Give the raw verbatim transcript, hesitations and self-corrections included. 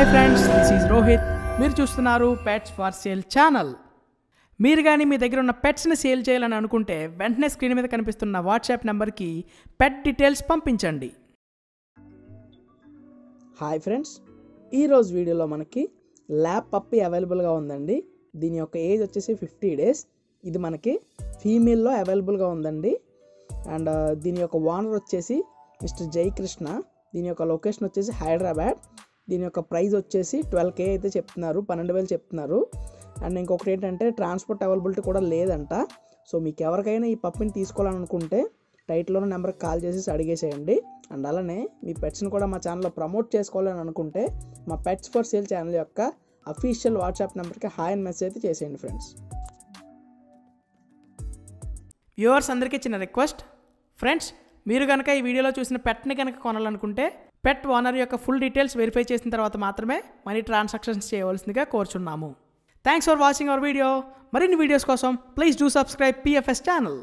High friends this is Rohit మీరు చూస్తున్నారు pets for sale channel. మీరు గాని మీ దగ్గర ఉన్న పెట్స్ ని సేల్ చేయాలని అనుకుంటే వెంటనే స్క్రీన్ మీద కనిపిస్తున్న వాట్సాప్ నంబర్ కి పెట్ డీటెయిల్స్ పంపించండి। హాయ్ ఫ్రెండ్స్, ఈ రోజు వీడియోలో మనకి ల్యాబ్ పప్పీ అవైలబుల్ గా ఉందండి। దీని యొక్క ఏజ్ వచ్చేసి ఫిఫ్టీ డేస్। ఇది మనకి ఫీమేల్ లో అవైలబుల్ గా ఉందండి। అండ్ దీని యొక్క ఓనర్ వచ్చేసి మిస్టర్ జై కృష్ణ। దీని యొక్క లొకేషన్ వచ్చేసి హైదరాబాద్। దీని యొక్క ప్రైస్ వచ్చేసి ట్వెల్వ్ కే అయితే చెప్తున్నారు, పన్నెండు వేలు చెప్తున్నారు। అండ్ ఇంకొకటి ఏంటంటే ట్రాన్స్పోర్ట్ అవైలబిలిటీ కూడా లేదంట। సో మీకు ఎవరికైనా ఈ పప్పిని తీసుకోవాలనుకుంటే టైటిల్లోని నెంబర్కి కాల్ చేసేసి అడిగేసేయండి। అండ్ అలానే మీ పెట్స్ని కూడా మా ఛానల్లో ప్రమోట్ చేసుకోవాలని అనుకుంటే మా పెట్స్ ఫర్ సేల్ ఛానల్ యొక్క అఫీషియల్ వాట్సాప్ నెంబర్కి హాయ్ అండ్ మెసేజ్ అయితే చేసేయండి ఫ్రెండ్స్। వ్యూవర్స్ అందరికీ చిన్న రిక్వెస్ట్ ఫ్రెండ్స్, మీరు కనుక ఈ వీడియోలో చూసిన పెట్ని కనుక కొనాలనుకుంటే పెట్ ఓనర్ యొక్క ఫుల్ డీటెయిల్స్ వెరిఫై చేసిన తర్వాత మాత్రమే మనీ ట్రాన్సాక్షన్స్ చేయవలసిందిగా కోరుచున్నాము। Thanks for watching our video. మరిన్ని వీడియోస్ కోసం please do subscribe PFS channel.